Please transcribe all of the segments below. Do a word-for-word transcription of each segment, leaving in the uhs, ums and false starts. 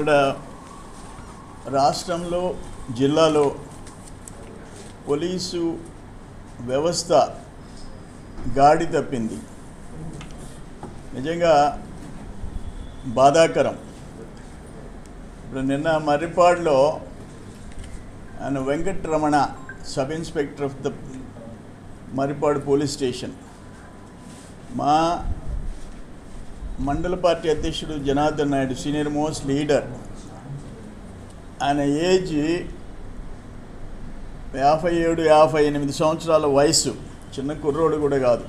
ఇక్కడ రాష్ట్రంలో జిల్లాలో పోలీసు వ్యవస్థ గాడి తప్పింది. నిజంగా బాధాకరం. ఇప్పుడు నిన్న మర్రిపాడులో ఆయన Venkataramana sub inspector of the Marripadu police station, మా మండల పార్టీ అధ్యక్షుడు Janardhan Naidu senior most leader, ఆయన ఏజ్ యాభై ఏడు యాభై ఎనిమిది సంవత్సరాల వయసు, చిన్న కుర్రోడు కూడా కాదు,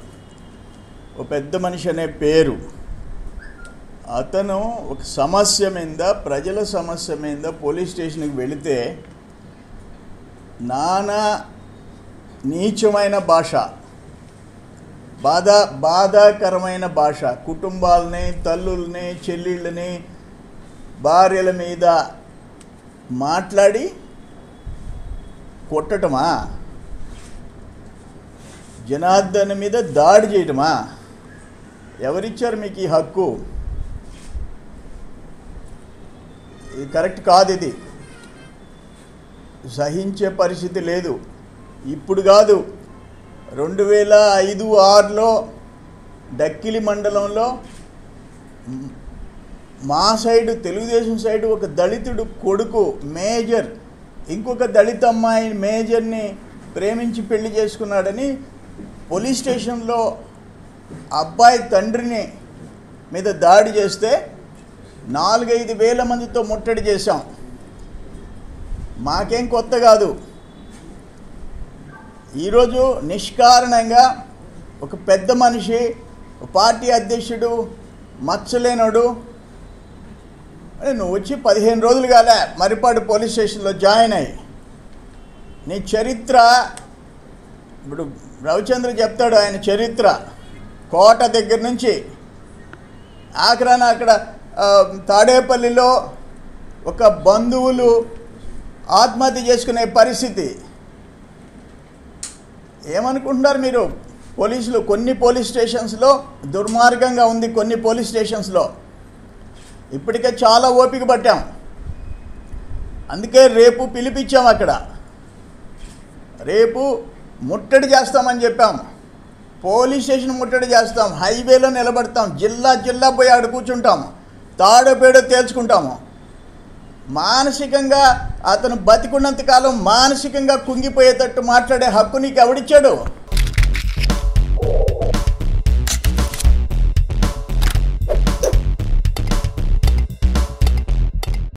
ఒక పెద్ద మనిషి అనే పేరు. అతను ఒక సమస్య మీద, ప్రజల సమస్య మీద పోలీస్ స్టేషన్కి వెళితే నానా నీచమైన భాష, బాధ బాధాకరమైన భాష, కుటుంబాలని, తల్లుల్ని, చెల్లెళ్ళని, భార్యల మీద మాట్లాడి కొట్టటమా, జనార్దన్ మీద దాడి చేయటమా? ఎవరిచ్చారు మీకు ఈ హక్కు? ఇది కరెక్ట్ కాదు, ఇది సహించే పరిస్థితి లేదు. ఇప్పుడు కాదు, రెండు వేల ఐదు ఆరులో డక్కిలి మండలంలో మా సైడు, తెలుగుదేశం సైడు, ఒక దళితుడు కొడుకు మేజర్ ఇంకొక దళిత అమ్మాయి మేజర్ని ప్రేమించి పెళ్లి చేసుకున్నాడని పోలీస్ స్టేషన్లో అబ్బాయి తండ్రిని మీద దాడి చేస్తే నాలుగైదు వేల మందితో ముట్టడి చేశాం. మాకేం కొత్త కాదు. ఈరోజు నిష్కారణంగా ఒక పెద్ద మనిషి, పార్టీ అధ్యక్షుడు, మచ్చలేనోడు, నువ్వు వచ్చి పదిహేను రోజులు కాలే మర్రిపాడు పోలీస్ స్టేషన్లో జాయిన్ అయ్యి, నీ చరిత్ర ఇప్పుడు రవిచంద్ర చెప్తాడు ఆయన చరిత్ర, కోట దగ్గర నుంచి ఆఖరాన అక్కడ తాడేపల్లిలో ఒక బంధువులు ఆత్మహత్య చేసుకునే పరిస్థితి. ఏమనుకుంటున్నారు మీరు? పోలీసులు కొన్ని పోలీస్ స్టేషన్స్లో దుర్మార్గంగా ఉంది. కొన్ని పోలీస్ స్టేషన్స్లో ఇప్పటికే చాలా ఓపిక పట్టాం, అందుకే రేపు పిలిపించాం, అక్కడ రేపు ముట్టడి చేస్తామని చెప్పాం, పోలీస్ స్టేషన్ ముట్టడి చేస్తాం, హైవేలో నిలబడతాం, జిల్లా జిల్లా పోయి ఆడ కూర్చుంటాము, తాడోపేడో తేల్చుకుంటాము. మానసికంగా అతను బతికున్నంతకాలం మానసికంగా కుంగిపోయేటట్టు మాట్లాడే హక్కు నీకు ఎవడిచ్చాడు?